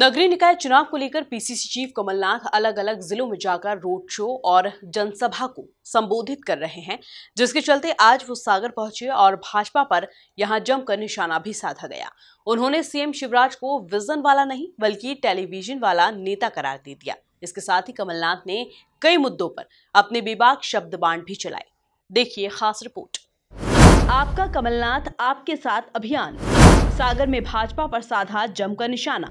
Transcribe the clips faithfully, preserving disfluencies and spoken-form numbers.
नगरीय निकाय चुनाव को लेकर पीसीसी चीफ कमलनाथ अलग अलग जिलों में जाकर रोड शो और जनसभा को संबोधित कर रहे हैं, जिसके चलते आज वो सागर पहुंचे और भाजपा पर यहां जमकर निशाना भी साधा गया। उन्होंने सीएम शिवराज को विजन वाला नहीं बल्कि टेलीविजन वाला नेता करार दे दिया। इसके साथ ही कमलनाथ ने कई मुद्दों पर अपने बेबाक शब्द बाण भी चलाए। देखिए खास रिपोर्ट। आपका कमलनाथ आपके साथ अभियान, सागर में भाजपा पर साधा जमकर निशाना,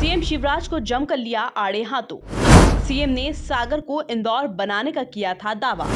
सीएम शिवराज को जमकर लिया आड़े हाथों। सीएम ने सागर को इंदौर बनाने का किया था दावा।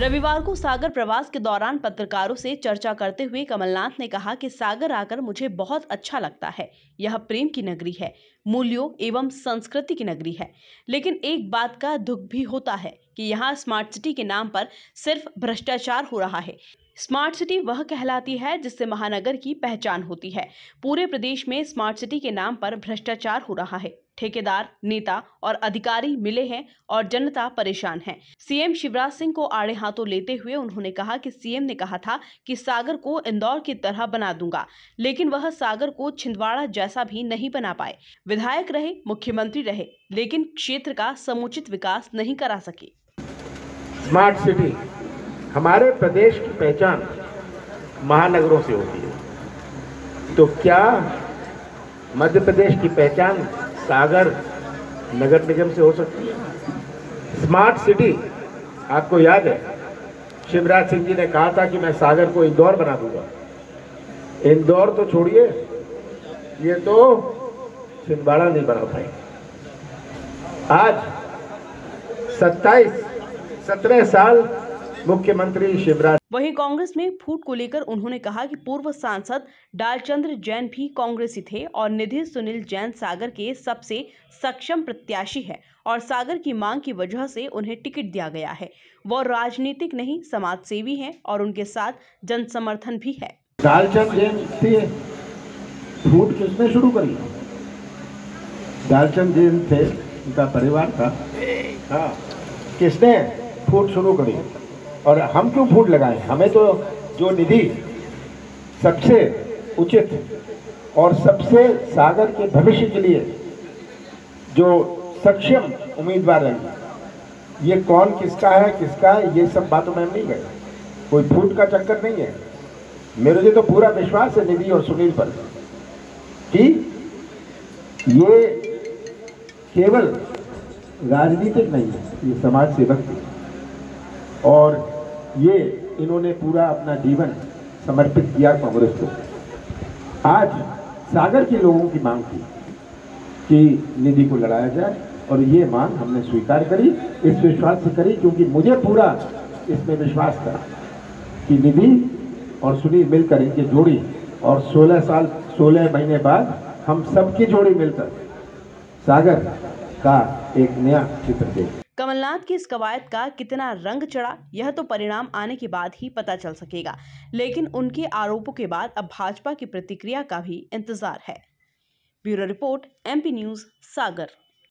रविवार को सागर प्रवास के दौरान पत्रकारों से चर्चा करते हुए कमलनाथ ने कहा कि सागर आकर मुझे बहुत अच्छा लगता है। यह प्रेम की नगरी है, मूल्यों एवं संस्कृति की नगरी है, लेकिन एक बात का दुख भी होता है कि यहाँ स्मार्ट सिटी के नाम पर सिर्फ भ्रष्टाचार हो रहा है। स्मार्ट सिटी वह कहलाती है जिससे महानगर की पहचान होती है। पूरे प्रदेश में स्मार्ट सिटी के नाम पर भ्रष्टाचार हो रहा है। ठेकेदार, नेता और अधिकारी मिले हैं और जनता परेशान है। सीएम शिवराज सिंह को आड़े हाथों लेते हुए उन्होंने कहा कि सीएम ने कहा था कि सागर को इंदौर की तरह बना दूंगा, लेकिन वह सागर को छिंदवाड़ा जैसा भी नहीं बना पाए। विधायक रहे, मुख्यमंत्री रहे, लेकिन क्षेत्र का समुचित विकास नहीं करा सके। स्मार्ट सिटी हमारे प्रदेश की पहचान महानगरों से होती है, तो क्या मध्य प्रदेश की पहचान सागर नगर निगम से हो सकती है? स्मार्ट सिटी, आपको याद है शिवराज सिंह जी ने कहा था कि मैं सागर को इंदौर बना दूंगा। इंदौर तो छोड़िए, ये तो छिंदवाड़ा नहीं बना पाए। आज सत्ताईस सत्रह साल मुख्यमंत्री शिवराज। वहीं कांग्रेस में फूट को लेकर उन्होंने कहा कि पूर्व सांसद दालचंद जैन भी कांग्रेसी थे और निधि सुनील जैन सागर के सबसे सक्षम प्रत्याशी है और सागर की मांग की वजह से उन्हें टिकट दिया गया है। वो राजनीतिक नहीं, समाज सेवी हैं और उनके साथ जन समर्थन भी है। दालचंद जैन थे, फूट किसने शुरू करी? दालचंद जैन थे, उनका परिवार था। हाँ, किसने फूट शुरू करी और हम क्यों फूट लगाएं? हमें तो जो निधि सबसे उचित और सबसे सागर के भविष्य के लिए जो सक्षम उम्मीदवार रहेंगे, ये कौन किसका है किसका है ये सब बातों में हम नहीं गए। कोई फूट का चक्कर नहीं है। मेरे लिए तो पूरा विश्वास है निधि और सुनील पर कि ये केवल राजनीतिक नहीं है, ये समाज सेवक है और ये इन्होंने पूरा अपना जीवन समर्पित किया कांग्रेस को। आज सागर के लोगों की मांग थी कि निधि को लड़ाया जाए और ये मांग हमने स्वीकार करी, इस विश्वास से करी क्योंकि मुझे पूरा इसमें विश्वास था कि निधि और सुनील मिलकर इनकी जोड़ी और सोलह साल सोलह महीने बाद हम सबकी जोड़ी मिलकर सागर का एक नया चित्र देखें। कमलनाथ की इस कवायद का कितना रंग चढ़ा यह तो परिणाम आने के बाद ही पता चल सकेगा, लेकिन उनके आरोपों के बाद अब भाजपा की प्रतिक्रिया का भी इंतजार है। ब्यूरो रिपोर्ट एमपी न्यूज़ सागर।